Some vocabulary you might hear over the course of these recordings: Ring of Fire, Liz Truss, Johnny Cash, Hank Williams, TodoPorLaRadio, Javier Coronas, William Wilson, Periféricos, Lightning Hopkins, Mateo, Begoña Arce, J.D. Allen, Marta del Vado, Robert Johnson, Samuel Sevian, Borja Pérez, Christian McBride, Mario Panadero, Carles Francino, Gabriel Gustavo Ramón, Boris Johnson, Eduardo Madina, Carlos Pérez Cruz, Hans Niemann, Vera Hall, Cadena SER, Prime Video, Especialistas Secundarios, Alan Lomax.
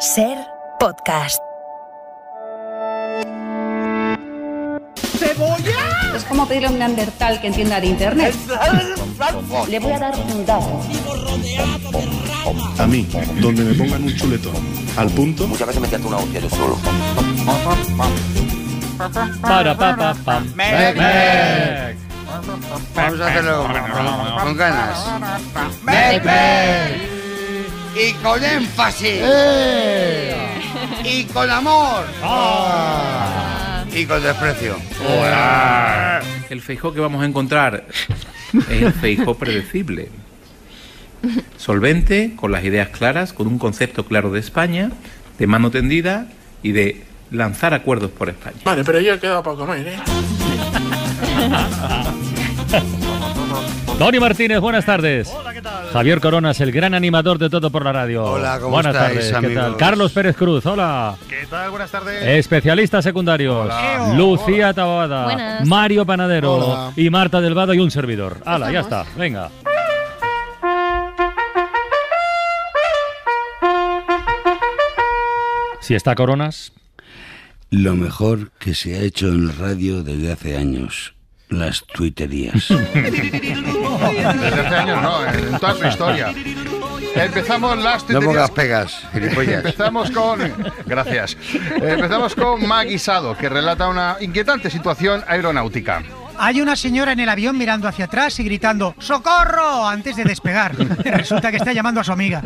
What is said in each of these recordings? SER Podcast. ¡Cebolla! Es como pedirle a un neandertal que entienda de internet. Le voy a dar un dado. A mí, donde me pongan un chuletón. Al punto. Muchas veces me quedo una hostia yo solo. Para, pa, pa. Vamos a hacerlo con ganas. ¡Mec! Y con énfasis. Y con amor. Y con desprecio. El Feijóo que vamos a encontrar es el Feijóo predecible. Solvente, con las ideas claras, con un concepto claro de España, de mano tendida y de lanzar acuerdos por España. Vale, pero yo he quedado para comer, ¿eh? Toni Martínez, buenas tardes. Hola, ¿qué tal? Javier Coronas, el gran animador de Todo por la Radio. Hola, ¿cómo buenas estáis, tardes, amigos? ¿Qué tal? Carlos Pérez Cruz, hola. ¿Qué tal? Buenas tardes. Especialistas secundarios. Hola. Lucía hola. Tabada. Buenas. Mario Panadero. Hola. Y Marta del Vado y un servidor. Hala, ya está, venga. Si está Coronas. Lo mejor que se ha hecho en la radio desde hace años. Las tuiterías. Desde hace años no, en toda su historia. Empezamos las tuiterías. No pongas pegas, gilipollas. Empezamos con... Gracias. Empezamos con Maguisado, que relata una inquietante situación aeronáutica. Hay una señora en el avión mirando hacia atrás y gritando ¡socorro! Antes de despegar. Resulta que está llamando a su amiga.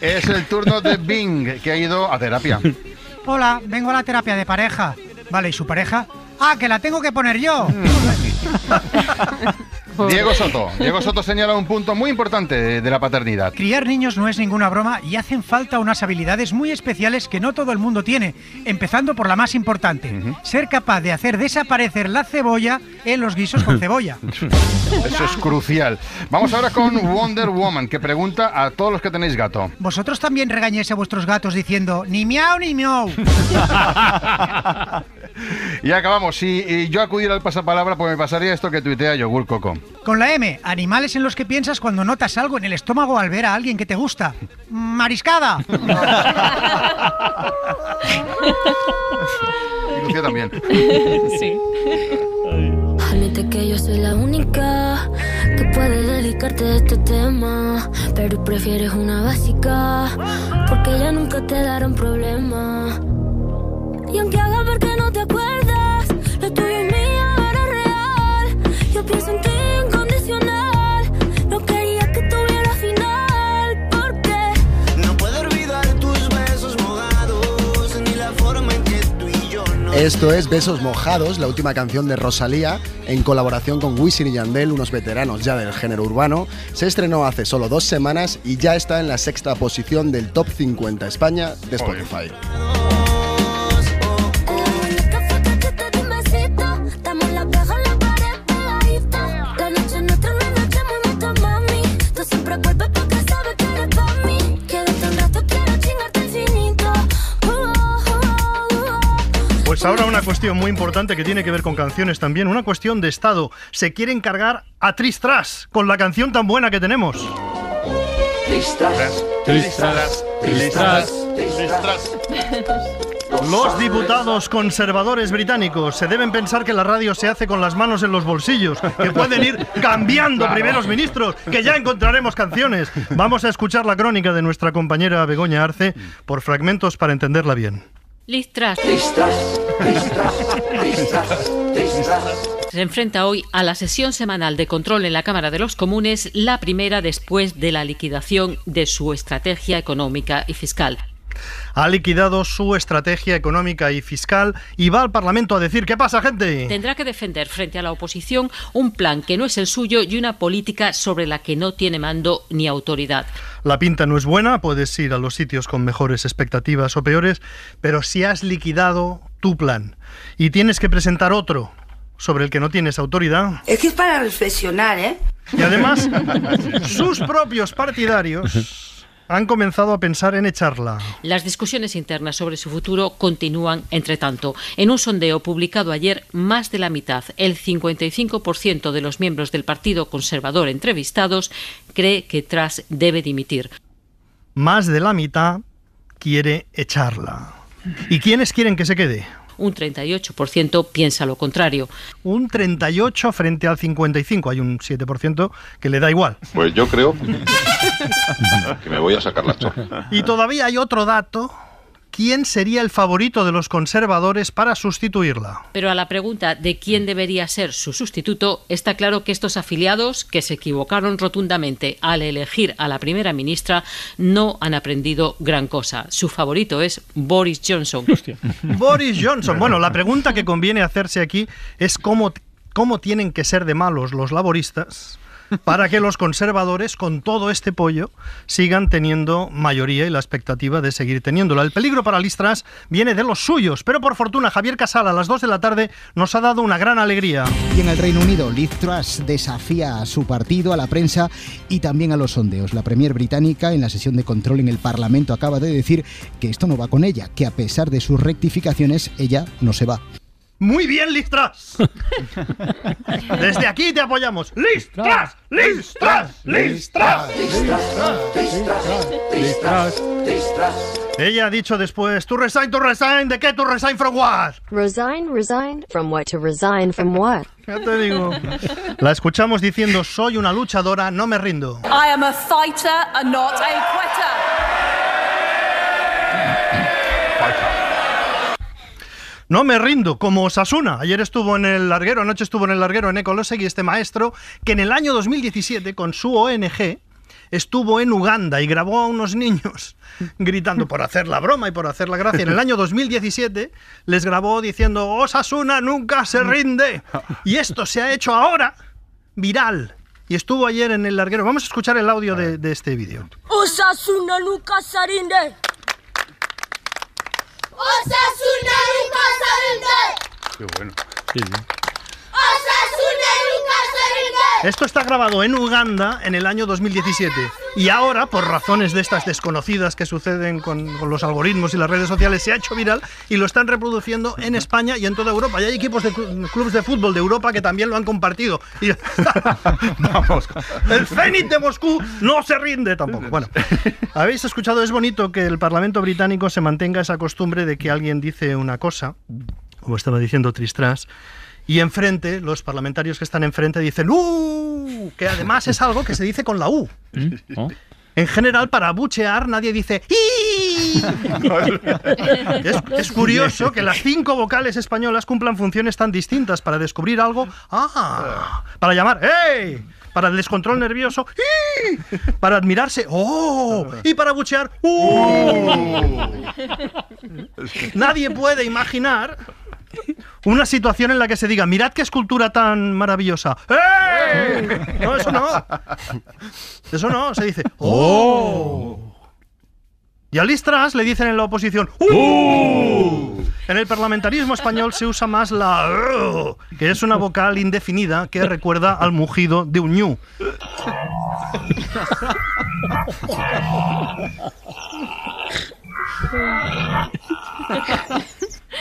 Es el turno de Bing, que ha ido a terapia. Hola, vengo a la terapia de pareja. Vale, ¿y su pareja? ¡Ah, que la tengo que poner yo! Diego Soto señala un punto muy importante de la paternidad. Criar niños no es ninguna broma y hacen falta unas habilidades muy especiales que no todo el mundo tiene, empezando por la más importante, ser capaz de hacer desaparecer la cebolla en los guisos con cebolla. Eso es crucial. Vamos ahora con Wonder Woman, que pregunta a todos los que tenéis gato. ¿Vosotros también regañáis a vuestros gatos diciendo ni miau ni miau? Y acabamos. Si yo acudiera al pasapalabra, pues me pasaría esto que tuitea Yogur Coco. Con la M, animales en los que piensas cuando notas algo en el estómago al ver a alguien que te gusta. ¡Mariscada! Y Lucía también. Sí. Admite que yo soy la única que puede dedicarte a este tema, pero prefieres una básica porque ya nunca te darán problema. Y aunque haga ver que no te acuerdas, lo tuyo y mío era real. Yo pienso en ti incondicional. No quería que tuviera final, porque no puedo olvidar tus besos mojados, ni la forma en que tú y yo no. Esto es Besos Mojados, la última canción de Rosalía, en colaboración con Wisin y Yandel, unos veteranos ya del género urbano. Se estrenó hace solo 2 semanas y ya está en la 6ª posición del Top 50 España de Spotify. Pues ahora una cuestión muy importante que tiene que ver con canciones también, una cuestión de Estado. Se quieren cargar a Liz Truss con la canción tan buena que tenemos. Liz Truss, Liz Truss, Liz Truss, Liz Truss. Los diputados conservadores británicos se deben pensar que la radio se hace con las manos en los bolsillos, que pueden ir cambiando primeros ministros, que ya encontraremos canciones. Vamos a escuchar la crónica de nuestra compañera Begoña Arce por fragmentos para entenderla bien. Liz Truss se enfrenta hoy a la sesión semanal de control en la Cámara de los Comunes, la primera después de la liquidación de su estrategia económica y fiscal. Ha liquidado su estrategia económica y fiscal y va al Parlamento a decir ¿qué pasa, gente? Tendrá que defender frente a la oposición un plan que no es el suyo y una política sobre la que no tiene mando ni autoridad. La pinta no es buena, puedes ir a los sitios con mejores expectativas o peores, pero si has liquidado tu plan y tienes que presentar otro sobre el que no tienes autoridad... Es que es para reflexionar, ¿eh? Y además, sus propios partidarios... han comenzado a pensar en echarla. Las discusiones internas sobre su futuro continúan, entre tanto. En un sondeo publicado ayer, más de la mitad, el 55% de los miembros del Partido Conservador entrevistados, cree que Truss debe dimitir. más de la mitad quiere echarla. ¿Y quiénes quieren que se quede? Un 38% piensa lo contrario. Un 38% frente al 55%. Hay un 7% que le da igual. Pues yo creo que me voy a sacar la chorra. Y todavía hay otro dato. ¿Quién sería el favorito de los conservadores para sustituirla? Pero a la pregunta de quién debería ser su sustituto, está claro que estos afiliados, que se equivocaron rotundamente al elegir a la primera ministra, no han aprendido gran cosa. Su favorito es Boris Johnson. Hostia. Boris Johnson. Bueno, la pregunta que conviene hacerse aquí es cómo tienen que ser de malos los laboristas para que los conservadores, con todo este pollo, sigan teniendo mayoría y la expectativa de seguir teniéndola. El peligro para Liz Truss viene de los suyos, pero por fortuna Javier Casal a las 2 de la tarde nos ha dado una gran alegría. Y en el Reino Unido, Liz Truss desafía a su partido, a la prensa y también a los sondeos. La premier británica, en la sesión de control en el Parlamento, acaba de decir que esto no va con ella, que a pesar de sus rectificaciones, ella no se va. Muy bien, Liz Truss. Desde aquí te apoyamos. Liz Truss, Liz Truss, Liz Truss, Liz Truss, Liz Truss, Liz Truss, Liz Truss. Ella ha dicho después, to resign, ¿de qué? To resign from what? Resign, resign, from what? To resign from what? Ya te digo. La escuchamos diciendo, soy una luchadora, no me rindo. I am a fighter and not a quitter. Fighter. No me rindo, como Osasuna. Ayer estuvo en el larguero, anoche estuvo en el larguero en Ecolosegui, este maestro, que en el año 2017, con su ONG, estuvo en Uganda y grabó a unos niños gritando por hacer la broma y por hacer la gracia. En el año 2017 les grabó diciendo, Osasuna nunca se rinde. Y esto se ha hecho ahora viral. Y estuvo ayer en el larguero. Vamos a escuchar el audio de este vídeo. Osasuna nunca se rinde. Osasuna nunca se rinde. Qué bueno. Sí, sí. Osasuna nunca se rinde. Esto está grabado en Uganda en el año 2017. Y ahora, por razones de estas desconocidas que suceden con los algoritmos y las redes sociales, se ha hecho viral y lo están reproduciendo en España y en toda Europa. Y hay equipos de clubes de fútbol de Europa que también lo han compartido. Y vamos, el Zenit de Moscú no se rinde tampoco. Bueno, habéis escuchado, es bonito que el Parlamento británico se mantenga esa costumbre de que alguien dice una cosa, como estaba diciendo Tristras, y enfrente, los parlamentarios que están enfrente dicen ¡uh! Que además es algo que se dice con la U. ¿Oh? En general, para abuchear, nadie dice ¡ii! Es curioso que las 5 vocales españolas cumplan funciones tan distintas para descubrir algo. ¡Ah! Para llamar ¡hey! Para el descontrol nervioso ¡ii! Para admirarse ¡oh! Y para abuchear ¡uh! Nadie puede imaginar una situación en la que se diga, mirad qué escultura tan maravillosa. ¡Eh! No, eso no. Eso no, se dice. ¡Oh! Y a Liz Truss le dicen en la oposición. ¡Uh! En el parlamentarismo español se usa más la ¡uh!, que es una vocal indefinida que recuerda al mugido de un ñu.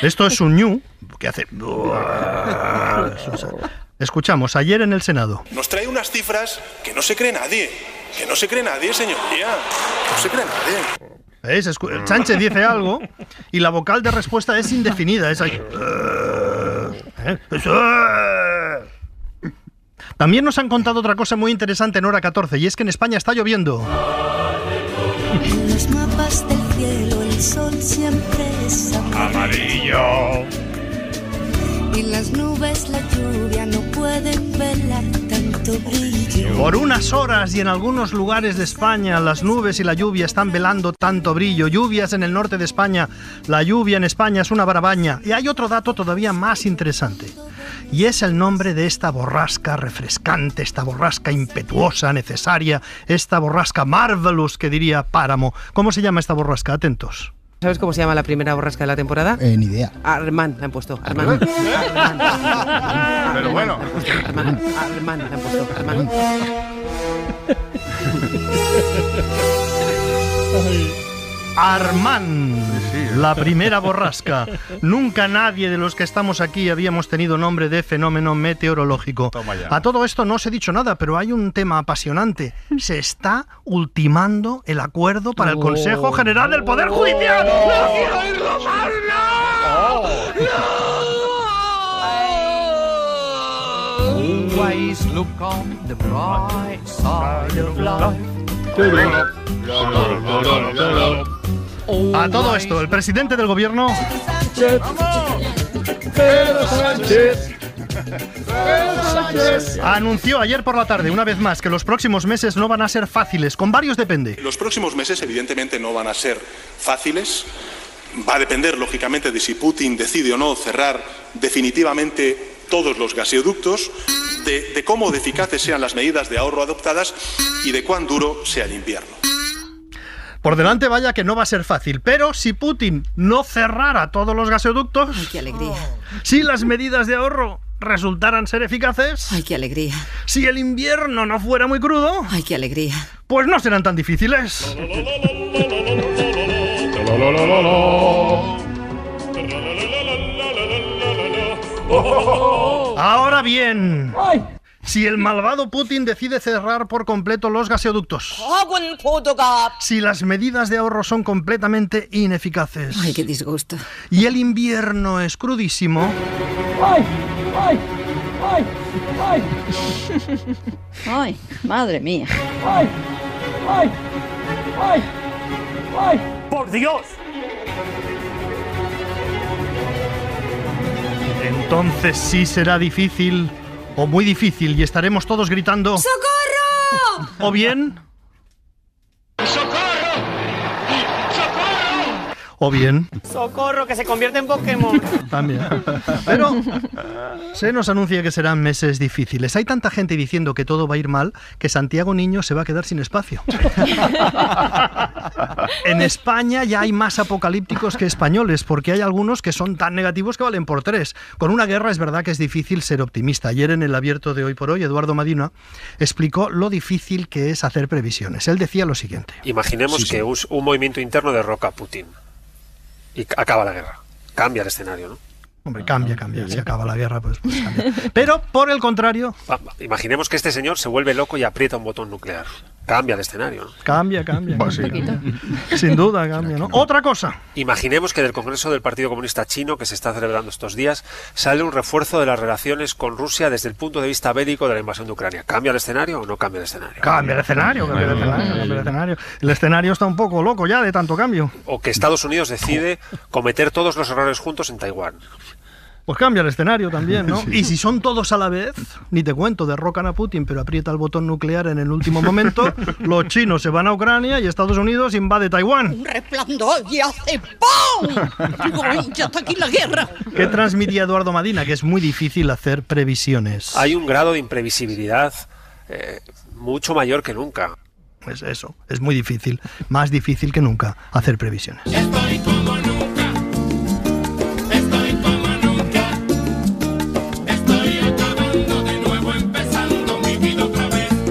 Esto es un ñu que hace... Escuchamos ayer en el Senado. Nos trae unas cifras que no se cree nadie. Que no se cree nadie, señoría. No se cree nadie. ¿Veis? Sánchez dice algo y la vocal de respuesta es indefinida. Es ahí. También nos han contado otra cosa muy interesante en Hora 14, y es que en España está lloviendo. En los mapas del cielo el sol siempre es amarillo. Y las nubes, la lluvia no pueden velar tanto brillo. Por unas horas y en algunos lugares de España, las nubes y la lluvia están velando tanto brillo. Lluvias en el norte de España, la lluvia en España es una barabaña. Y hay otro dato todavía más interesante, y es el nombre de esta borrasca refrescante, esta borrasca impetuosa, necesaria, esta borrasca marvelous que diría Páramo. ¿Cómo se llama esta borrasca? Atentos. ¿Sabes cómo se llama la primera borrasca de la temporada? Ni idea. Armán la han puesto. Armán. Pero bueno. Armán la han puesto. Armán. Armán. sí. La primera borrasca. Nunca nadie de los que estamos aquí habíamos tenido nombre de fenómeno meteorológico. A todo esto no os he dicho nada, pero hay un tema apasionante. Se está ultimando el acuerdo para el Consejo General del Poder Judicial. ¡No quiero oírlo más! ¡No! ¡No! Always look on the bright side of life. A todo esto, el presidente del gobierno... Pedro Sánchez. Anunció ayer por la tarde, una vez más, que los próximos meses no van a ser fáciles. Con varios depende. Los próximos meses, evidentemente, no van a ser fáciles. Va a depender, lógicamente, de si Putin decide o no cerrar definitivamente todos los gasoductos, de cómo de eficaces sean las medidas de ahorro adoptadas y de cuán duro sea el invierno. Por delante vaya que no va a ser fácil, pero si Putin no cerrara todos los gasoductos... ¡Ay, qué alegría! Si las medidas de ahorro resultaran ser eficaces... ¡Ay, qué alegría! Si el invierno no fuera muy crudo... ¡Ay, qué alegría! Pues no serán tan difíciles. Ahora bien, si el malvado Putin decide cerrar por completo los gasoductos, si las medidas de ahorro son completamente ineficaces, ¡ay, qué disgusto!, y el invierno es crudísimo, ¡ay, ay, ay, ay! ¡Ay, madre mía! ¡Ay, ay, ay, ay! ¡Por Dios! Entonces sí será difícil, o muy difícil, y estaremos todos gritando... ¡Socorro! O bien... ¡Socorro! ¡Socorro! O bien... ¡Socorro, que se convierte en Pokémon! También. Pero se nos anuncia que serán meses difíciles. Hay tanta gente diciendo que todo va a ir mal que Santiago Niño se va a quedar sin espacio. En España ya hay más apocalípticos que españoles, porque hay algunos que son tan negativos que valen por tres. Con una guerra es verdad que es difícil ser optimista. Ayer en el Abierto de Hoy por Hoy, Eduardo Madina explicó lo difícil que es hacer previsiones. Él decía lo siguiente. Imaginemos que un movimiento interno derroca a Putin y acaba la guerra. Cambia el escenario, ¿no? Hombre, cambia. Si acaba la guerra, pues cambia. Pero, por el contrario... Imaginemos que este señor se vuelve loco y aprieta un botón nuclear. Cambia el escenario, ¿no? Cambia. Pues sí, cambia. Sin duda cambia, ¿no? Otra cosa. Imaginemos que del Congreso del Partido Comunista Chino, que se está celebrando estos días, sale un refuerzo de las relaciones con Rusia desde el punto de vista bélico de la invasión de Ucrania. ¿Cambia el escenario o no cambia el escenario? Cambia el escenario. El escenario está un poco loco ya de tanto cambio. O que Estados Unidos decide cometer todos los errores juntos en Taiwán. Pues cambia el escenario también, ¿no? Sí. Y si son todos a la vez, ni te cuento, derrocan a Putin, pero aprieta el botón nuclear en el último momento, los chinos se van a Ucrania y Estados Unidos invade Taiwán. ¡Un resplandor y hace ¡pum! ¡Ya está aquí la guerra! ¿Qué transmitía Eduardo Madina? Que es muy difícil hacer previsiones. Hay un grado de imprevisibilidad mucho mayor que nunca. Pues eso, es muy difícil, más difícil que nunca hacer previsiones. Estoy como nunca.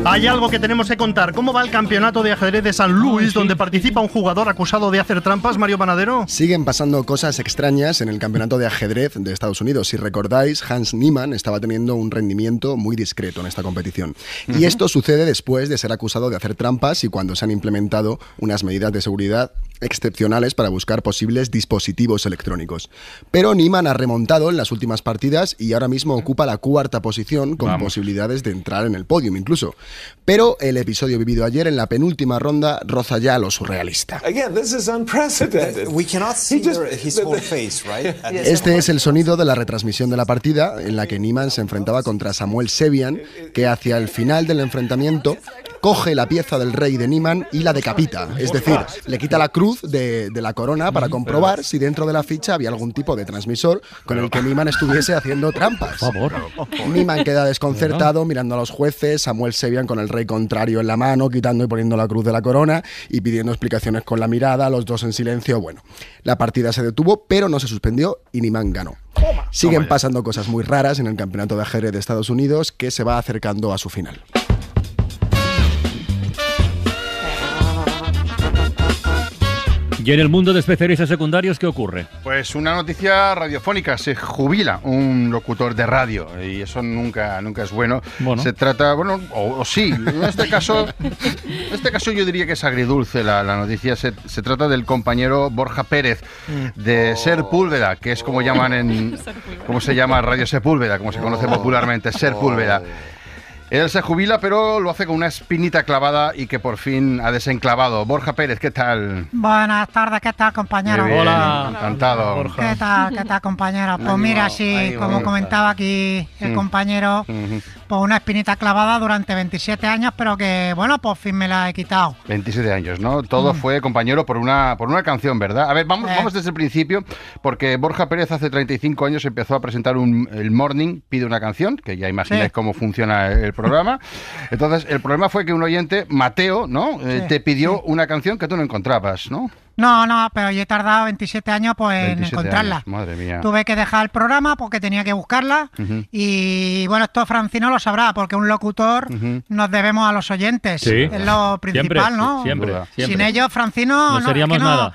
Hay algo que tenemos que contar. ¿Cómo va el campeonato de ajedrez de San Luis, donde participa un jugador acusado de hacer trampas, Mario Panadero? Siguen pasando cosas extrañas en el campeonato de ajedrez de Estados Unidos. Si recordáis, Hans Niemann estaba teniendo un rendimiento muy discreto en esta competición. Y esto sucede después de ser acusado de hacer trampas y cuando se han implementado unas medidas de seguridad excepcionales para buscar posibles dispositivos electrónicos. Pero Niemann ha remontado en las últimas partidas y ahora mismo ocupa la cuarta posición con posibilidades de entrar en el podium incluso. Pero el episodio vivido ayer en la penúltima ronda roza ya lo surrealista. Este es el sonido de la retransmisión de la partida en la que Niemann se enfrentaba contra Samuel Sevian, que hacia el final del enfrentamiento coge la pieza del rey de Niemann y la decapita. Es decir, le quita la cruz de la corona para comprobar si dentro de la ficha había algún tipo de transmisor con el que Niemann estuviese haciendo trampas. Niemann queda desconcertado mirando a los jueces, Samuel Sevian con el rey contrario en la mano, quitando y poniendo la cruz de la corona y pidiendo explicaciones con la mirada, los dos en silencio. Bueno, la partida se detuvo, pero no se suspendió y Niemann ganó. Siguen pasando cosas muy raras en el campeonato de ajedrez de Estados Unidos, que se va acercando a su final. Y en el mundo de especialistas secundarios, ¿qué ocurre? Pues una noticia radiofónica. Se jubila un locutor de radio y eso nunca es bueno. Se trata, sí, en este caso, yo diría que es agridulce la noticia. Se trata del compañero Borja Pérez de Serpúlveda, que es como llaman como se llama Radio Sepúlveda, como se conoce popularmente, Serpúlveda. Él se jubila, pero lo hace con una espinita clavada y que por fin ha desenclavado. Borja Pérez, ¿qué tal? Buenas tardes, ¿qué tal, compañero? Hola. Encantado. Borja. ¿Qué tal, compañero? Pues mira, sí, como comentaba aquí el compañero, pues una espinita clavada durante 27 años, pero que, bueno, por fin me la he quitado. 27 años, ¿no? Todo fue, compañero, por una canción, ¿verdad? A ver, vamos desde el principio, porque Borja Pérez hace 35 años empezó a presentar el Morning, pide una canción, que ya imagináis cómo funciona el programa. Entonces, el problema fue que un oyente, Mateo, ¿no? Te pidió una canción que tú no encontrabas, ¿no? No, pero yo he tardado 27 años en encontrarla. Años, madre mía. Tuve que dejar el programa porque tenía que buscarla y bueno, esto Francino lo sabrá porque un locutor nos debemos a los oyentes. Sí. Es lo principal, siempre, ¿no? Siempre. Sin ellos, Francino, no seríamos nada.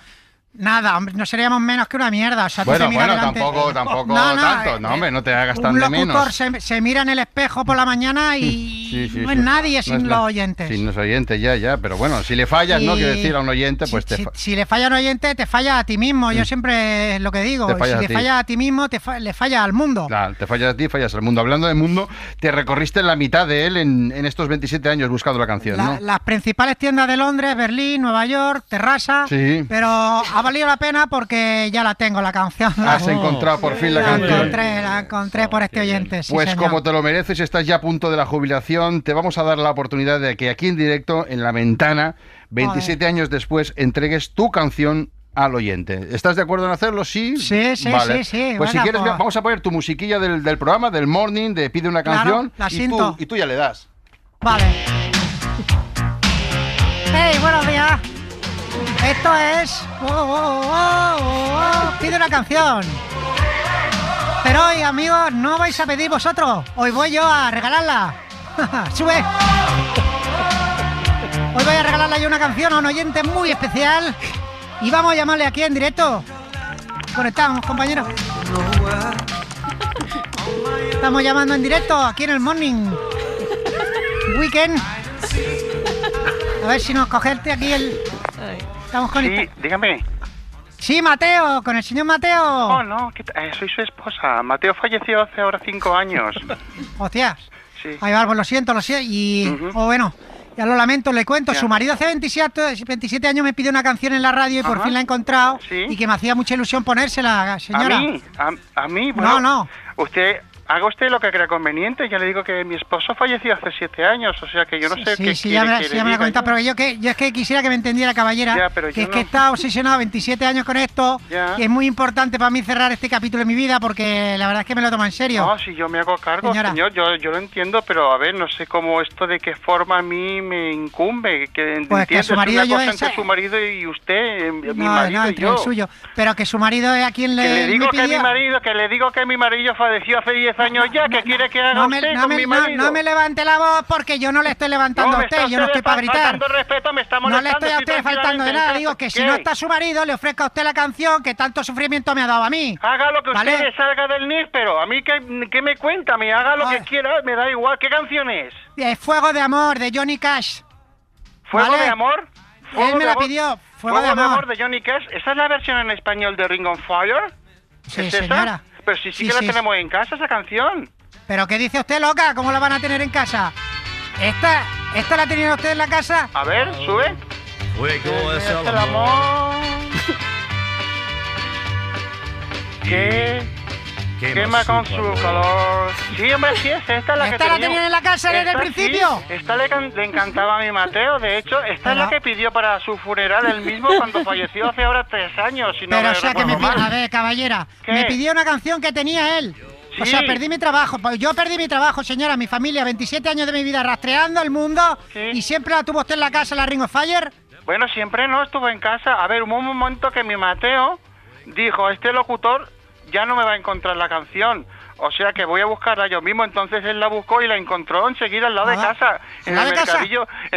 Nada, hombre, no seríamos menos que una mierda. O sea, bueno, delante... tampoco tanto. No, hombre, no te hagas tan de menos. Un locutor se mira en el espejo por la mañana y no es nadie sin los oyentes. Sin los oyentes, ya, pero bueno, si le fallas, y... ¿no? Quiero decir, a un oyente, pues si le falla a un oyente, te falla a ti mismo. Yo siempre lo que digo, si le fallas a ti mismo, le fallas al mundo. Claro, te fallas a ti, fallas al mundo. Hablando de mundo, te recorriste la mitad de él en estos 27 años buscando la canción, ¿no? Las principales tiendas de Londres, Berlín, Nueva York, Terrassa, pero... valió la pena porque ya la tengo, la canción. Has encontrado por fin la canción. La encontré por este oyente. Pues sí, como te lo mereces, estás ya a punto de la jubilación. Te vamos a dar la oportunidad de que aquí en directo, en La Ventana, 27 años después, entregues tu canción al oyente. ¿Estás de acuerdo en hacerlo? Sí. Sí, vale. Sí. Pues venga, si quieres, vamos a poner tu musiquilla del programa, del Morning, de Pide una canción. Claro, y tú ya le das. Vale. Hey, buenos días. Esto es... pide una canción. Pero hoy, amigos, no vais a pedir vosotros. Hoy voy yo a regalarla. ¡Sube! Hoy voy a regalarla yo una canción a un oyente muy especial. Y vamos a llamarle aquí en directo. Conectamos, compañeros. Estamos llamando en directo aquí en el Morning Weekend. A ver si nos cogerte aquí el... dígame. Sí, Mateo, con el señor Mateo. Oh, no, soy su esposa. Mateo falleció hace ahora 5 años. Hostias. Sí. Ay, Álvaro, lo siento. Y, bueno, ya lo lamento, le cuento. Ya. Su marido hace 27 años me pidió una canción en la radio y por fin la he encontrado. ¿Sí? Y que me hacía mucha ilusión ponérsela, señora. ¿A mí? ¿A mí? Bueno, no. Usted... Haga usted lo que crea conveniente. Ya le digo que mi esposo falleció hace 7 años, o sea que yo no sé qué quiere. Ya me lo he comentado, pero yo es que quisiera que me entendiera, caballera, que está obsesionado 27 años con esto, y es muy importante para mí cerrar este capítulo de mi vida, porque la verdad es que me lo tomo en serio. No, si yo me hago cargo, señor, yo lo entiendo, pero a ver, no sé cómo esto, de qué forma a mí me incumbe, que pues entiendo, que su marido, es una cosa entre su marido y usted, mi marido y yo. El suyo, pero que su marido es a quien le digo que mi marido falleció hace 10 años ya, que quiere que haga usted con mi marido. No me levante la voz porque yo no le estoy levantando a usted, yo no estoy para gritar. Respeto, me está molestando, no le estoy a usted faltando de nada, digo que si no está su marido, le ofrezca a usted la canción que tanto sufrimiento me ha dado a mí. Haga lo que usted le salga del NIR, pero a mí que me cuenta, me haga lo que quiera, me da igual. ¿Qué canción es? Fuego de Amor, de Johnny Cash. ¿Fuego de Amor? Él me la pidió, Fuego de Amor de Johnny Cash. ¿Esa es la versión en español de Ring of Fire? Sí, señora. Pero sí que la tenemos en casa, esa canción. ¿Pero qué dice usted, loca? ¿Cómo la van a tener en casa? ¿Esta la tenían ustedes en la casa? A ver, sube. Fuego es el amor que quema con su calor. Sí, hombre, sí, es esta la que tenía. ¿Esta la tenían en la casa desde el principio? Sí, esta le encantaba a mi Mateo. De hecho, esta es la que pidió para su funeral él mismo cuando falleció hace ahora 3 años. Si no pero o sea que me pidió, a ver, caballera, me pidió una canción que tenía él. Sí. O sea, perdí mi trabajo. Yo perdí mi trabajo, señora, mi familia, 27 años de mi vida rastreando el mundo. Sí. ¿Y siempre la tuvo usted en la casa, la Ring of Fire? Bueno, siempre no estuvo en casa. A ver, hubo un momento que mi Mateo dijo, este locutor ya no me va a encontrar la canción. O sea que voy a buscarla yo mismo. Entonces él la buscó y la encontró enseguida al lado de casa, en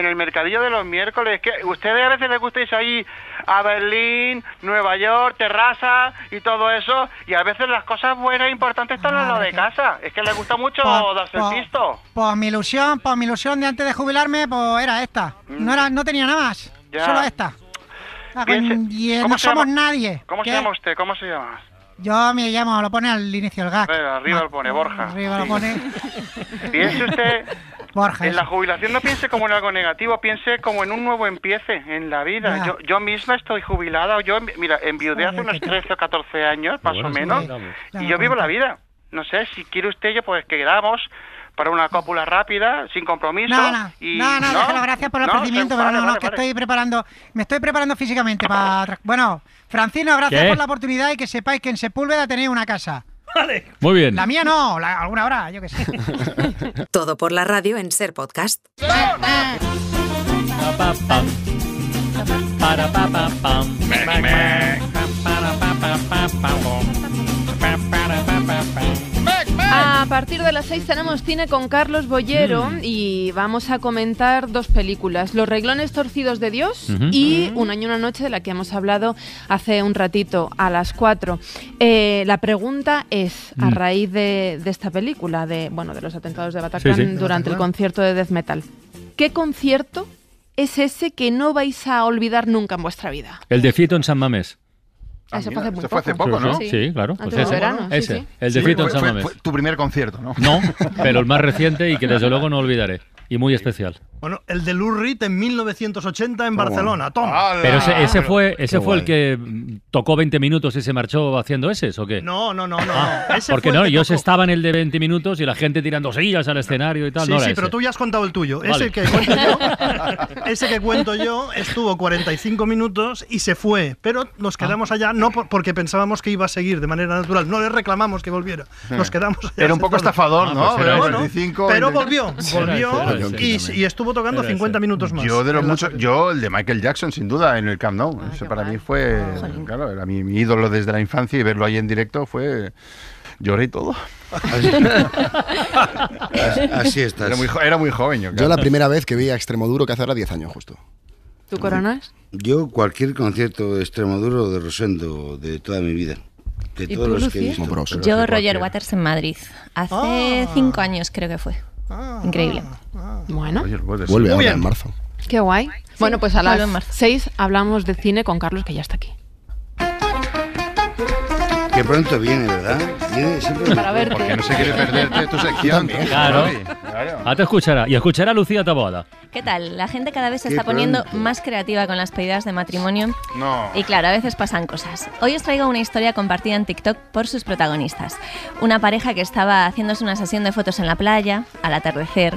el mercadillo de los miércoles. Que ustedes a veces les gustáis ahí a Berlín, Nueva York, terraza y todo eso, y a veces las cosas buenas e importantes están al lado de casa. Es que les gusta mucho darse el pisto. Pues mi ilusión de antes de jubilarme, pues era esta. No tenía nada más, solo esta. No somos nadie. ¿Cómo se llama usted? ¿Cómo se llama? Yo me llamo, lo pone al inicio el gag. Pero arriba lo pone, Borja. Arriba lo pone. Piense usted, Borja, en la jubilación no piense como en algo negativo, piense como en un nuevo empiece en la vida. Yo misma estoy jubilada, yo, mira, enviudé hace unos 13 o 14 años, más o menos, y yo vivo la vida. No sé, si quiere usted, yo pues quedamos para una cópula rápida, sin compromiso. Déjalo, gracias por el ofrecimiento, pero vale. Me estoy preparando físicamente para... Bueno, Francino, gracias por la oportunidad y que sepáis que en Sepúlveda tenéis una casa. Vale. Muy bien. La mía no, alguna habrá, yo qué sé. Todo por la radio en Ser Podcast. A partir de las 6 tenemos cine con Carlos Bollero y vamos a comentar dos películas, Los Reglones Torcidos de Dios y Un Año y una Noche, de la que hemos hablado hace un ratito, a las 4. La pregunta es, a raíz de esta película, de los atentados de Bataclan durante el concierto de Death Metal, ¿qué concierto es ese que no vais a olvidar nunca en vuestra vida? El de Fito en San Mamés. Eso fue hace poco, ¿no? Sí, claro. Pues ese, el de Fito en San Mamés. Fue tu primer concierto, ¿no? No, pero el más reciente y que desde luego no olvidaré. Y muy especial. Bueno, el de Lou Reed en 1980 en Barcelona. Toma. ¡Ala! Pero ese fue el que tocó 20 minutos y se marchó haciendo eses, ¿o qué? No. Porque no, yo estaba en el de 20 minutos y la gente tirando sillas al escenario y tal. Sí, pero tú ya has contado el tuyo. Vale. Ese que cuento yo estuvo 45 minutos y se fue. Pero nos quedamos allá, no porque pensábamos que iba a seguir de manera natural. No le reclamamos que volviera. Nos quedamos allá. Era un poco estafador, ¿no? Pues pero volvió y estuvo tocando 50 minutos más. Yo el de Michael Jackson, sin duda, en el Camp Nou. Eso para mí fue, claro, era mi ídolo desde la infancia y verlo ahí en directo fue... Lloré y todo. Así estás. Era muy joven yo. Yo la primera vez que vi a Extremoduro, que hace ahora 10 años justo. ¿Tú, Coronas? Yo cualquier concierto de Extremoduro, de Rosendo, de toda mi vida. De todos los que he visto. Yo Roger Waters en Madrid. Hace 5 años creo que fue. Increíble. Bueno, vuelve ahora en marzo. Qué guay. Sí, bueno, pues a las 6 hablamos de cine con Carlos, que ya está aquí. Que pronto viene, ¿verdad? Viene siempre para verte. Porque no se quiere perderte tu sección. Claro. Ah, te escuchará. Y escuchará a Lucía Taboada. ¿Qué tal? La gente cada vez se está poniendo más creativa con las pedidas de matrimonio. No. Y claro, a veces pasan cosas. Hoy os traigo una historia compartida en TikTok por sus protagonistas. Una pareja que estaba haciéndose una sesión de fotos en la playa, al atardecer.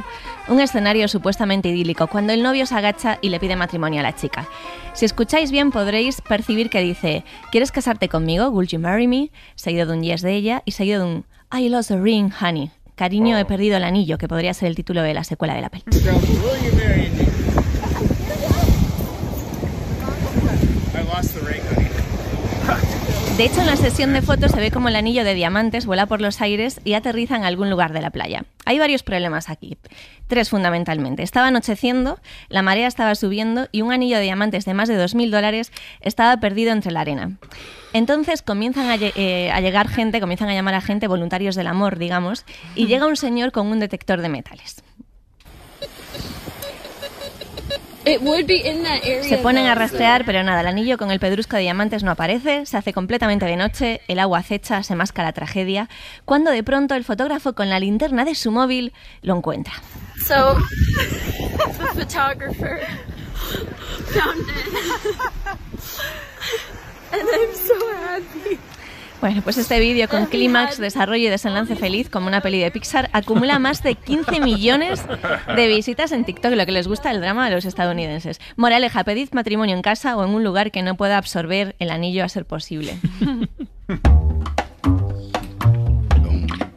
Un escenario supuestamente idílico, cuando el novio se agacha y le pide matrimonio a la chica. Si escucháis bien podréis percibir que dice: ¿quieres casarte conmigo? ¿Will you marry me? Seguido de un yes de ella y seguido de un I lost the ring, honey. Cariño, he perdido el anillo, que podría ser el título de la secuela de la peli. De hecho, en la sesión de fotos se ve como el anillo de diamantes vuela por los aires y aterriza en algún lugar de la playa. Hay varios problemas aquí, 3 fundamentalmente. Estaba anocheciendo, la marea estaba subiendo y un anillo de diamantes de más de $2.000 estaba perdido entre la arena. Entonces comienzan a llegar gente, comienzan a llamar a gente, voluntarios del amor, digamos, y llega un señor con un detector de metales. Se ponen a rastrear, pero nada, el anillo con el pedrusco de diamantes no aparece, se hace completamente de noche, el agua acecha, se masca la tragedia, cuando de pronto el fotógrafo con la linterna de su móvil lo encuentra. Bueno, pues este vídeo con clímax, desarrollo y desenlace feliz, como una peli de Pixar, acumula más de 15 millones de visitas en TikTok, lo que les gusta el drama de los estadounidenses. Moraleja, pedid matrimonio en casa o en un lugar que no pueda absorber el anillo a ser posible. Pim,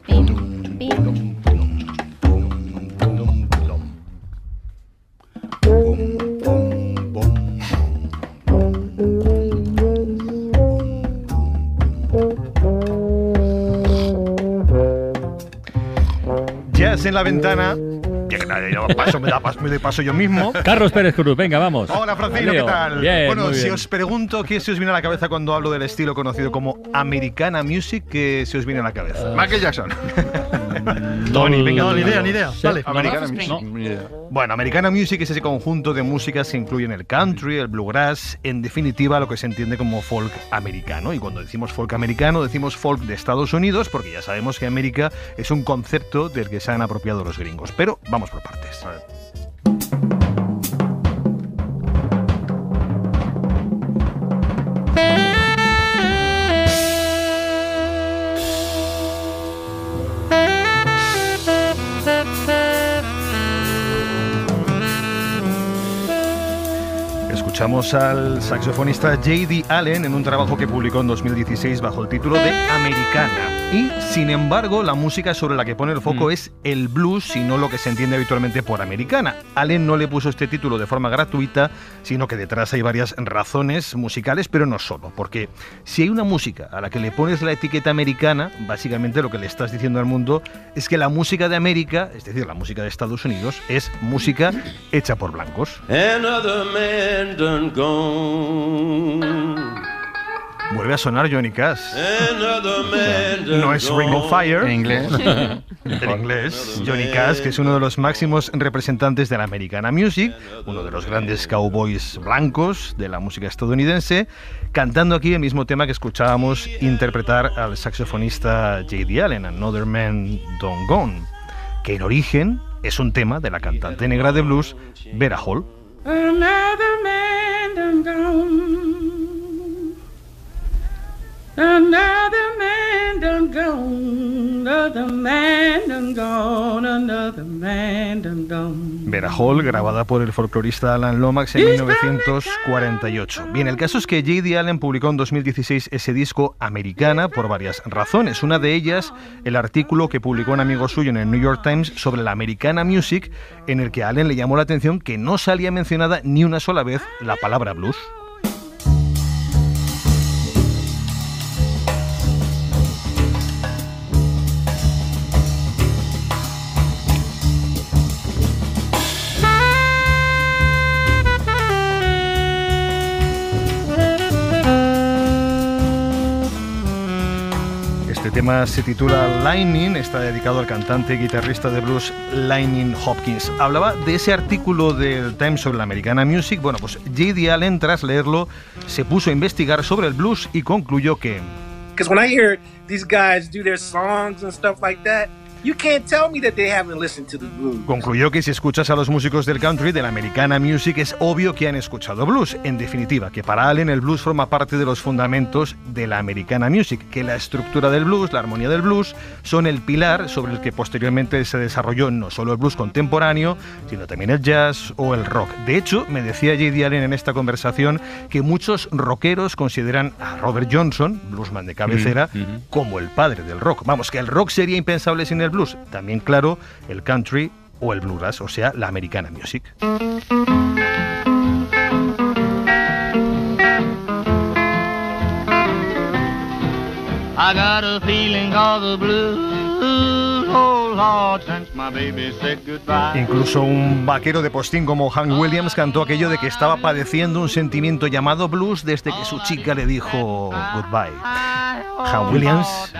pim. en la ventana. Me doy paso yo mismo. Carlos Pérez Cruz, venga, vamos. Hola, Francino, ¿qué tal? Bien, bueno, si os pregunto qué se os viene a la cabeza cuando hablo del estilo conocido como Americana Music, ¿qué se os viene a la cabeza? Michael Jackson. Tony, venga. No, ni idea. Sí. Vale. Americana Music. No. Bueno, Americana Music es ese conjunto de músicas que incluyen el country, el bluegrass, en definitiva lo que se entiende como folk americano. Y cuando decimos folk americano, decimos folk de Estados Unidos, porque ya sabemos que América es un concepto del que se han apropiado los gringos. Pero vamos por partes. A ver. Escuchamos al saxofonista J.D. Allen en un trabajo que publicó en 2016 bajo el título de Americana. Y, sin embargo, la música sobre la que pone el foco es el blues y no lo que se entiende habitualmente por americana. Allen no le puso este título de forma gratuita, sino que detrás hay varias razones musicales, pero no solo. Porque si hay una música a la que le pones la etiqueta americana, básicamente lo que le estás diciendo al mundo es que la música de América, es decir, la música de Estados Unidos, es música hecha por blancos. Another man done gone. Vuelve a sonar Johnny Cash. No es Ring of Fire. En inglés. En inglés. Johnny Cash, que es uno de los máximos representantes de la Americana Music, uno de los grandes cowboys blancos de la música estadounidense, cantando aquí el mismo tema que escuchábamos interpretar al saxofonista J.D. Allen, Another Man Done Gone, que en origen es un tema de la cantante negra de blues, Vera Hall. Another man done gone. Another man done gone, another man done gone, another man done gone. Vera Hall, grabada por el folclorista Alan Lomax en 1948. Bien, el caso es que J.D. Allen publicó en 2016 ese disco Americana por varias razones. Una de ellas, el artículo que publicó un amigo suyo en el New York Times sobre la Americana Music, en el que a Allen le llamó la atención que no salía mencionada ni una sola vez la palabra blues. El tema se titula Lightning, está dedicado al cantante y guitarrista de blues Lightning Hopkins. Hablaba de ese artículo del Times sobre la Americana Music. Bueno, pues J.D. Allen, tras leerlo, se puso a investigar sobre el blues y concluyó que concluyó que si escuchas a los músicos del country, de la Americana Music, es obvio que han escuchado blues. En definitiva, que para Allen el blues forma parte de los fundamentos de la Americana Music, que la estructura del blues, la armonía del blues, son el pilar sobre el que posteriormente se desarrolló no solo el blues contemporáneo, sino también el jazz o el rock. De hecho, me decía J.D. Allen en esta conversación que muchos rockeros consideran a Robert Johnson, bluesman de cabecera, como el padre del rock. Vamos, que el rock sería impensable sin el blues, también, claro, el country o el bluegrass, o sea, la Americana Music. I got a feeling of the blues, oh Lord, since my baby said goodbye. Incluso un vaquero de postín como Hank Williams cantó aquello de que estaba padeciendo un sentimiento llamado blues desde que su chica le dijo goodbye. Hank Williams,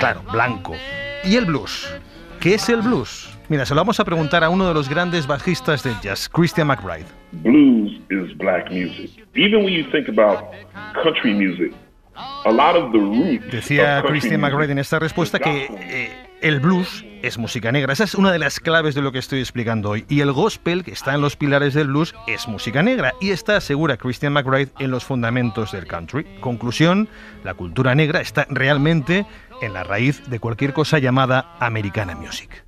claro, blanco. Y el blues. ¿Qué es el blues? Mira, se lo vamos a preguntar a uno de los grandes bajistas del jazz, Christian McBride. Blues is black music. Even when you think about country music, a lot of the roots. Decía Christian McBride en esta respuesta que el blues es música negra. Esa es una de las claves de lo que estoy explicando hoy. Y el gospel, que está en los pilares del blues, es música negra. Y está, asegura Christian McBride, en los fundamentos del country. Conclusión, la cultura negra está realmente en la raíz de cualquier cosa llamada Americana Music.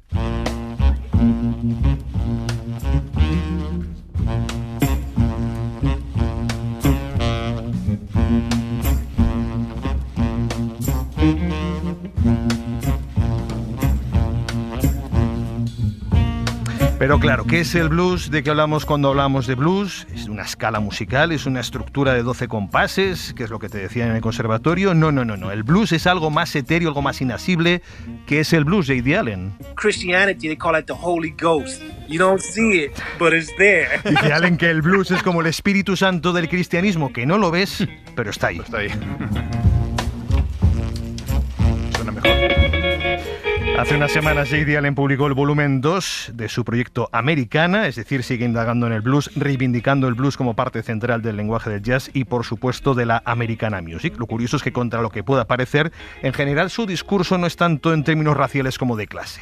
Pero claro, ¿qué es el blues? ¿De qué hablamos cuando hablamos de blues? Es una escala musical, es una estructura de 12 compases, que es lo que te decían en el conservatorio. No. El blues es algo más etéreo, algo más inasible. ¿Qué es el blues, J.D. Allen? Christianity, they call it the Holy Ghost. You don't see it, but it's there. Dice Allen que el blues es como el Espíritu Santo del cristianismo, que no lo ves, pero está ahí. Está ahí. Suena mejor. Hace unas semanas J.D. Allen publicó el volumen 2 de su proyecto Americana, es decir, sigue indagando en el blues, reivindicando el blues como parte central del lenguaje del jazz y, por supuesto, de la Americana Music. Lo curioso es que, contra lo que pueda parecer, en general su discurso no es tanto en términos raciales como de clase.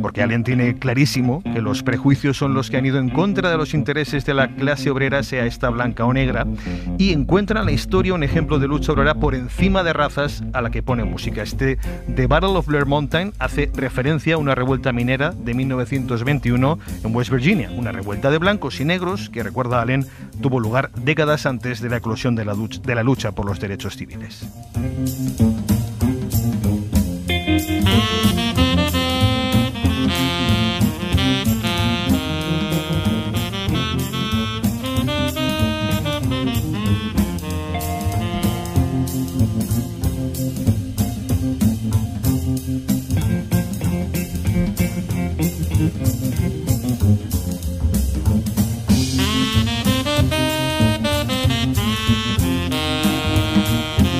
Porque Allen tiene clarísimo que los prejuicios son los que han ido en contra de los intereses de la clase obrera, sea esta blanca o negra, y encuentra en la historia un ejemplo de lucha obrera por encima de razas a la que pone música. Este The Battle of Blair Mountain hace referencia a una revuelta minera de 1921 en West Virginia, una revuelta de blancos y negros que, recuerda Allen, tuvo lugar décadas antes de la eclosión de la lucha por los derechos civiles.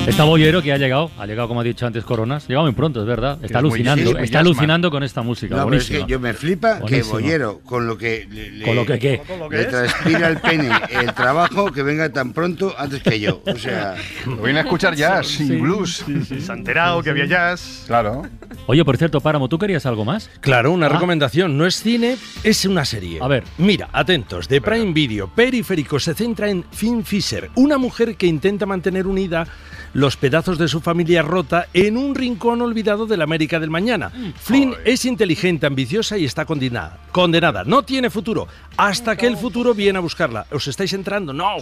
Está bollero que ha llegado como ha dicho antes Coronas, llega muy pronto, es verdad, está alucinando, está alucinando con esta música. No, es que yo me flipa buenísimo. Que bollero, con lo que le transpira el pene el trabajo, que venga tan pronto antes que yo, o sea, lo viene a escuchar jazz, sí, blues, sí. Se ha enterado que había jazz, claro. Oye, por cierto, Páramo, ¿tú querías algo más? Claro, una recomendación, no es cine, es una serie. A ver. Mira, atentos, de Prime Video, Periféricos se centra en Finn Fisher, una mujer que intenta mantener unida los pedazos de su familia rota en un rincón olvidado de la América del mañana. Flynn es inteligente, ambiciosa y está condenada. No tiene futuro, hasta que el futuro viene a buscarla. ¿Os estáis entrando? No.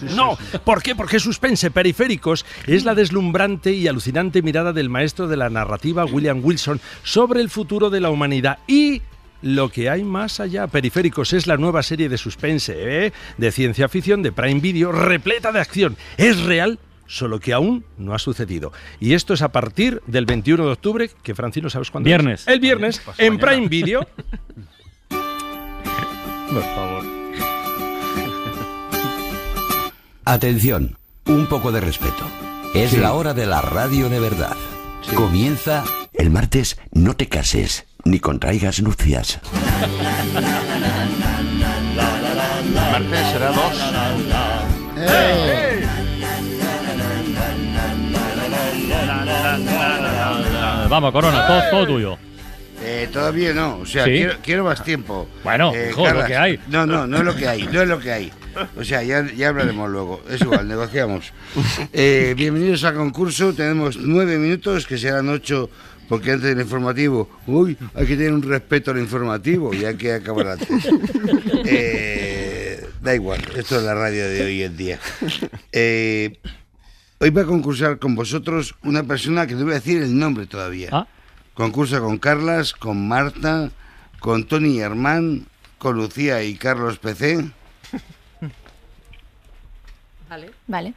¿Por qué? Porque suspense. Periféricos es la deslumbrante y alucinante mirada del maestro de la narrativa William Wilson sobre el futuro de la humanidad y lo que hay más allá. Periféricos es la nueva serie de suspense, de ciencia ficción de Prime Video, repleta de acción. Es real, solo que aún no ha sucedido. Y esto es a partir del 21 de octubre, que Francino, ¿sabes cuándo? Viernes. Es? El viernes, pues en mañana. Prime Video. Por favor. Atención, un poco de respeto. Es la hora de la radio de verdad. Sí. Comienza el martes, no te cases ni contraigas nupcias. Martes será 2. ¡Hey! Vamos, Corona, todo tuyo. Todavía no, o sea, ¿sí? quiero más tiempo. Bueno, Carlos, lo que hay. No es lo que hay. O sea, ya hablaremos luego. Es igual, negociamos. Bienvenidos al concurso. Tenemos 9 minutos, que serán 8, porque antes del informativo. Uy, hay que tener un respeto al informativo y hay que acabar antes. Da igual, esto es la radio de hoy en día. Hoy va a concursar con vosotros una persona que no voy a decir el nombre todavía. ¿Ah? Concursa con Carlas, con Marta, con Toni y Hermán, con Lucía y Carlos PC. Vale.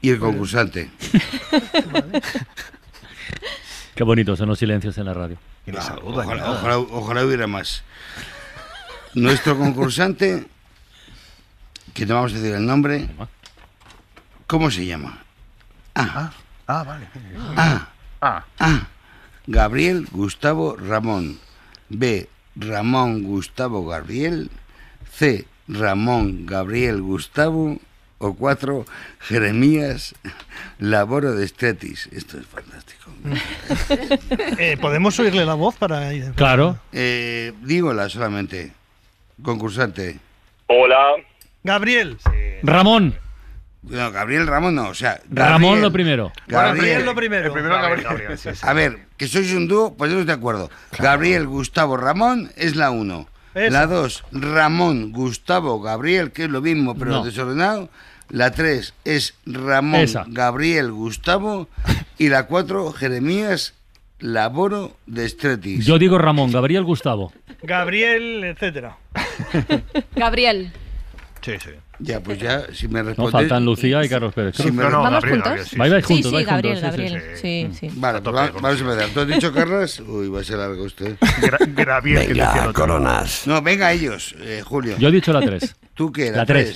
Y el concursante. Vale. Qué bonitos son los silencios en la radio. No, ojalá hubiera más. Nuestro concursante, que no vamos a decir el nombre. ¿Cómo se llama? Vale. A. Gabriel Gustavo Ramón. B. Ramón Gustavo Gabriel. C. Ramón Gabriel Gustavo. O 4. Jeremías Laboro de Stretis. Esto es fantástico. ¿Podemos oírle la voz para ir? Claro. Dígola solamente. Concursante. Hola. Gabriel. Sí. Ramón. No, Gabriel Ramón no, o sea... Ramón lo primero. Gabriel lo primero. El primero Gabriel. Sí. A ver, que sois un dúo, poneros de acuerdo. Gabriel Gustavo Ramón es la 1. La 2, Ramón Gustavo Gabriel, que es lo mismo pero desordenado. La 3 es Ramón Gabriel Gustavo. Y la 4, Jeremías Laboro de Estretis. Yo digo Ramón, Gabriel Gustavo. Gabriel, etcétera. Gabriel. Sí, sí. Ya, pues ya, si me respondes... No, faltan Lucía y Carlos Pérez. Si no, no, ¿vamos Gabriel, juntos? ¿Vais juntos? Sí, sí, Gabriel, Gabriel. Sí. Vale, pues vamos a empezar. ¿Tú has dicho, Carlos? Uy, va a ser largo usted. Venga, Coronas. No, venga ellos, Julio. Yo he dicho la 3. ¿Tú qué? La 3.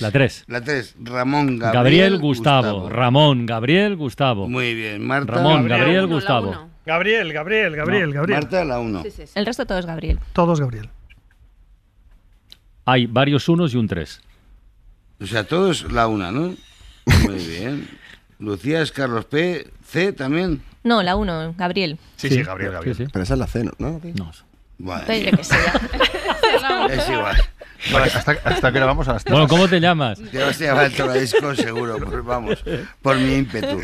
Ramón, Gabriel, Gustavo. Ramón, Gabriel, Gustavo. Muy bien, Marta. Ramón, Gabriel, Gustavo. Gabriel. Marta, la 1. Sí. El resto todo es Gabriel. Todos Gabriel. Hay varios unos y un 3. O sea, todos la 1, ¿no? Muy bien. Lucía es Carlos P. ¿C también? No, la 1, Gabriel. Sí, Gabriel. Sí. Pero esa es la C, ¿no? No. Bueno. Desde que sea. Es igual. Vale, hasta que lo vamos a estar. Bueno, ¿cómo te llamas? Te vas a llamar el Todadisco seguro, pues vamos, por mi ímpetu.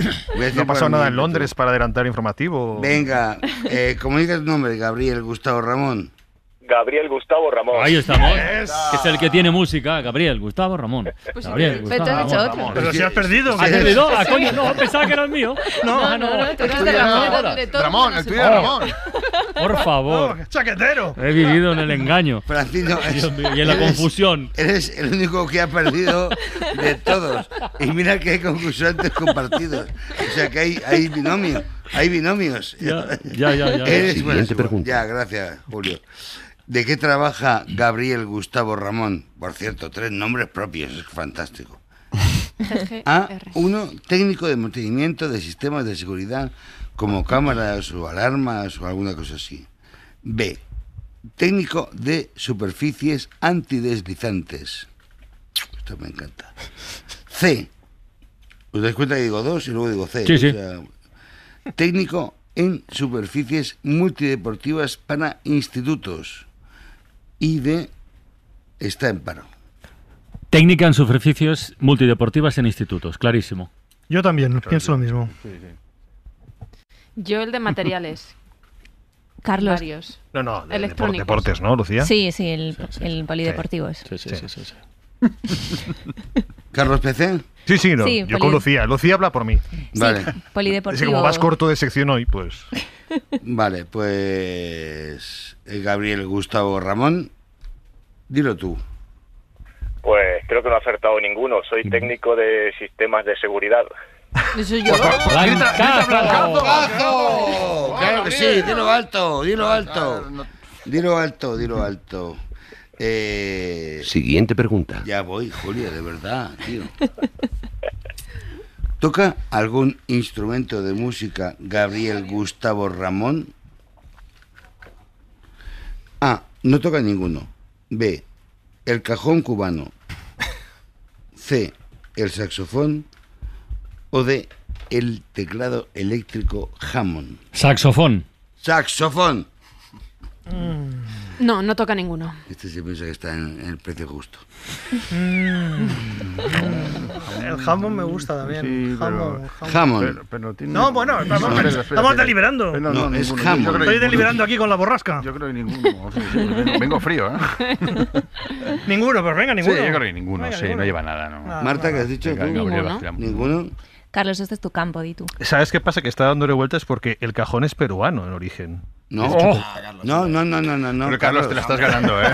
No ha pasado nada en Londres para adelantar informativo. Venga, comunica tu nombre, Gabriel Gustavo Ramón. Gabriel Gustavo Ramón. Ahí estamos. Que es el que tiene música, Gabriel Gustavo Ramón. Pues Gabriel, Gustavo, te has hecho Ramón, otro. Ramón. Pero si has perdido. ¿Has perdido? ¿A coño? No, pensaba que era el mío. No. Tú eres de Ramón, el tuyo de Ramón. Por favor. No, chaquetero. He vivido en el engaño. Francino, y en la confusión. Eres el único que ha perdido de todos. Y mira que hay concursantes compartidos. O sea que hay binomio. Hay binomios. Ya. Ya, gracias, Julio. ¿De qué trabaja Gabriel Gustavo Ramón? Por cierto, 3 nombres propios, es fantástico. A1, técnico de mantenimiento de sistemas de seguridad como cámaras o alarmas o alguna cosa así. B, técnico de superficies antideslizantes. Esto me encanta. C, ¿os dais cuenta que digo 2 y luego digo C? Sí. O sea, técnico en superficies multideportivas para institutos. Y de está en paro. Técnica en superficies multideportivas en institutos, clarísimo. Yo también, pienso lo mismo. Sí. Yo el de materiales. Carlos. Varios. No, de deportes, ¿no, Lucía? Sí, el polideportivo. Sí. ¿Carlos PC? Sí, yo con Lucía. Lucía habla por mí. Vale. Polideportivo. Es que como vas corto de sección hoy, pues... Vale, pues... Gabriel Gustavo Ramón, dilo tú. Pues creo que no ha acertado ninguno. Soy técnico de sistemas de seguridad. Eso yo. ¡Blancazo! Claro que sí, dilo alto. Siguiente pregunta. Ya voy, Julia, de verdad, tío. ¿Toca algún instrumento de música Gabriel Gustavo Ramón? A, no toca ninguno. B, el cajón cubano. C, el saxofón. O D, el teclado eléctrico Hammond. Saxofón. No toca ninguno. Este se piensa que está en el precio justo. El jamón me gusta también. Jamón. No, bueno, estamos deliberando. No, es jamón. Estoy deliberando aquí con la borrasca. Yo creo que ninguno. Vengo frío, ¿eh? Ninguno, pues venga, ninguno. Sí, yo creo que ninguno, sí, no lleva nada. ¿No? Marta, ¿qué has dicho? Ninguno. Carlos, este es tu campo, di tú. ¿Sabes qué pasa? Que está dándole vueltas porque el cajón es peruano en origen. No. Pero Carlos, te la estás ganando, ¿eh?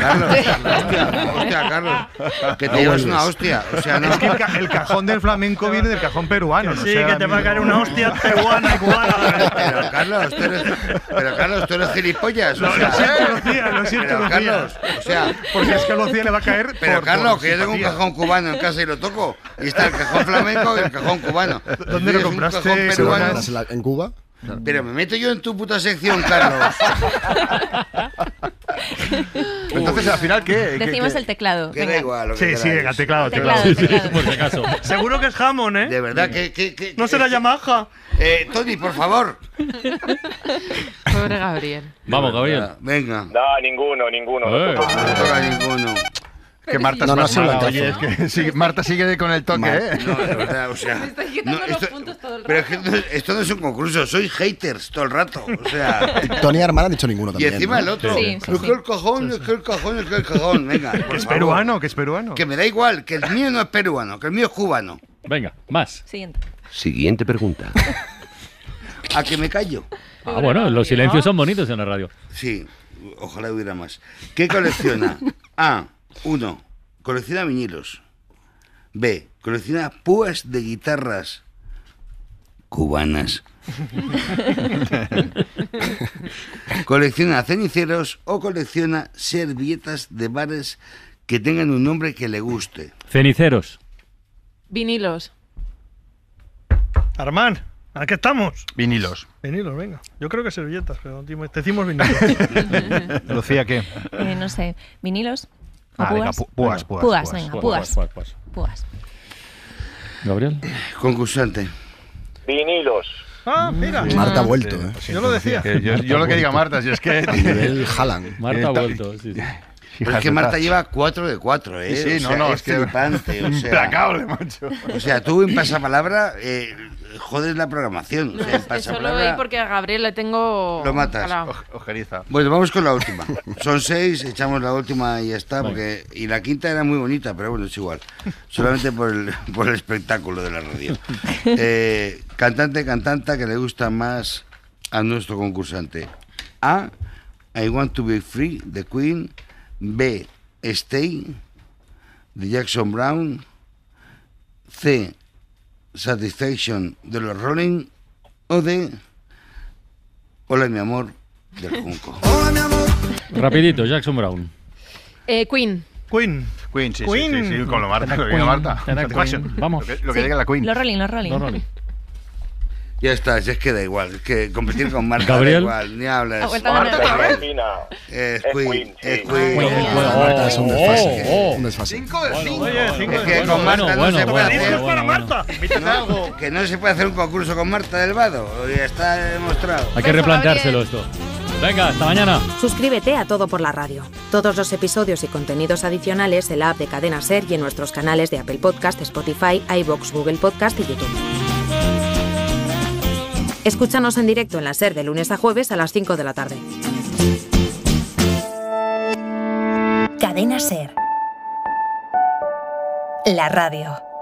Hostia, Carlos. Que te llevas una hostia. O sea, no. Es que el cajón del flamenco viene del cajón peruano. Que sí, no que te va a caer una hostia peruana y cubana. Pero Carlos, tú eres gilipollas. Lo siento, Lucía. Carlos, o sea... Porque es que a Lucía le va a caer... Pero Carlos, que yo tengo un cajón cubano en casa y lo toco. Y está el cajón flamenco y el cajón cubano. ¿Dónde lo compraste? ¿En Cuba? Pero me meto yo en tu puta sección, Carlos. Entonces, al final, ¿qué? Decimos el teclado. Que da igual. Sí, el teclado. Sí, por si acaso. Seguro que es Hammond, ¿eh? De verdad, que ¿no será Yamaha? Toni, por favor. Pobre Gabriel. Vamos, Gabriel. Venga. No, ninguno. No toca ninguno. Que Marta Marta sigue con el toque, ¿eh? No, de verdad, o sea... Pero es que esto no es un concurso, sois haters todo el rato, o sea... Toni y Armand han dicho ninguno también. Y encima el otro, el cajón, venga. Que es peruano. Que me da igual, que el mío no es peruano, que el mío es cubano. Venga, más. Siguiente pregunta. a que me callo. Ah, bueno, los silencios son bonitos en la radio. Sí, ojalá hubiera más. ¿Qué colecciona? A. 1. Colecciona vinilos. B. Colecciona púas de guitarras cubanas. Colecciona ceniceros o colecciona servilletas de bares que tengan un nombre que le guste. Ceniceros. Vinilos. Armán, aquí estamos. Vinilos. Vinilos, venga. Yo creo que servilletas, pero decimos vinilos. Lucía, ¿qué? No sé, vinilos. Ah, venga, púas, venga, púas. Gabriel. Concursante. Vinilos. Ah, mira. Marta ha vuelto, ¿eh? Yo lo decía. Yo lo que diga Marta, si es que... El Haaland. Marta ha vuelto, sí. Pero es que Marta lleva 4 de 4, ¿eh? Sí, no, no, es que... flipante, o sea... Implacable, macho. O sea, tú en pasapalabra jodes la programación. O sea, en pasapalabra... Solo veis porque a Gabriel le tengo... Lo matas. Ojeriza. Bueno, vamos con la última. Son 6, echamos la última y ya está. Porque... Y la quinta era muy bonita, pero bueno, es igual. Solamente por el espectáculo de la radio. Cantante que le gusta más a nuestro concursante. A. I Want to Be Free, The Queen... B. Stay, de Jackson Brown. C. Satisfaction, de los Rolling. O D. Hola mi amor, del Junco. Hola mi amor. Rapidito, Jackson Brown. Queen, sí, con lo Marta, Queen. Vamos. Lo que llega la Queen. Los Rolling. Ya está, si es que da igual, es que competir con Marta Gabriel. Da igual, ni hablas. Marta también. Es Queen. Es un desfase. 5 de 5. Oye, 5 de 5. Es que con Marta no se puede hacer. Para Marta. Que no se puede hacer un concurso con Marta del Vado. Ya está demostrado. Hay que replanteárselo esto. Venga, hasta mañana. Suscríbete a Todo por la Radio. Todos los episodios y contenidos adicionales en la app de Cadena SER y en nuestros canales de Apple Podcast, Spotify, iVoox, Google Podcast y YouTube. Escúchanos en directo en la SER de lunes a jueves a las 5 de la tarde. Cadena SER. La radio.